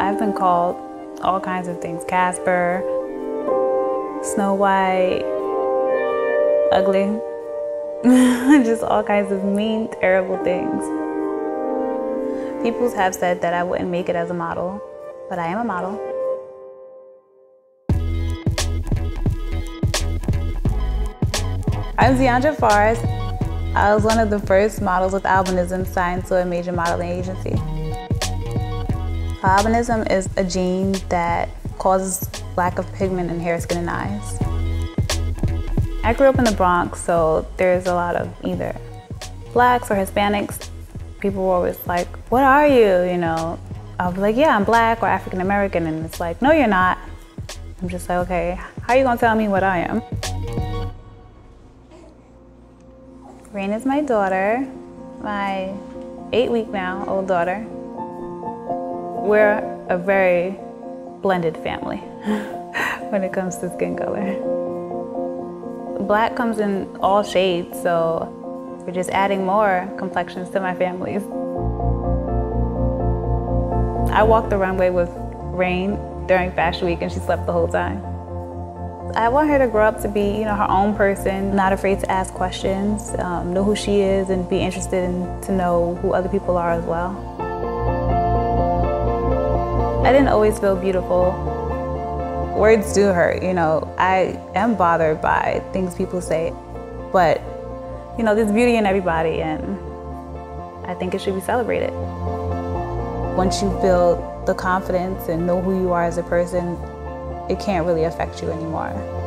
I've been called all kinds of things. Casper, Snow White, ugly, just all kinds of mean, terrible things. People have said that I wouldn't make it as a model, but I am a model. I'm Diandra Forrest. I was one of the first models with albinism signed to a major modeling agency. Albinism is a gene that causes lack of pigment in hair, skin, and eyes. I grew up in the Bronx, so there's a lot of either blacks or Hispanics. People were always like, "What are you?" You know, I'll be like, "Yeah, I'm black" or African American, and it's like, "No, you're not." I'm just like, "Okay, how are you gonna tell me what I am?" Rain is my daughter, my 8-week-now-old daughter. We're a very blended family when it comes to skin color. Black comes in all shades, so we're just adding more complexions to my families. I walked the runway with Rain during Fashion Week and she slept the whole time. I want her to grow up to be, you know, her own person, not afraid to ask questions, know who she is, and be interested in to know who other people are as well. I didn't always feel beautiful. Words do hurt, you know. I am bothered by things people say, but, you know, there's beauty in everybody, and I think it should be celebrated. Once you build the confidence and know who you are as a person, it can't really affect you anymore.